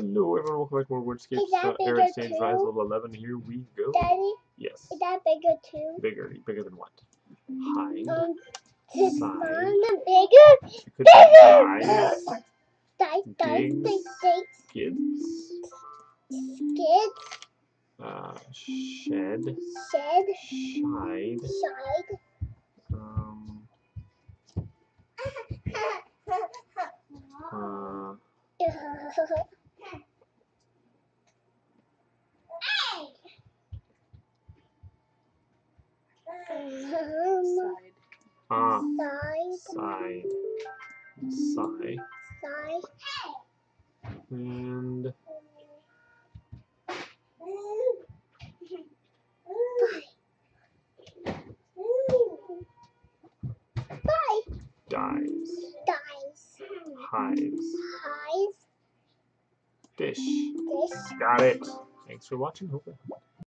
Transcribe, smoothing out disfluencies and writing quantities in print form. Hello everyone, welcome back to more Wordscapes. Air Exchange Rise level 11, here we go. Daddy? Yes. Is that bigger too? Bigger. Bigger than what? Hind. Side. Bigger? Bigger! Dice. Skids. Shed. Shide. Side. And Hives. Dish. Got it. Thanks for watching. Hope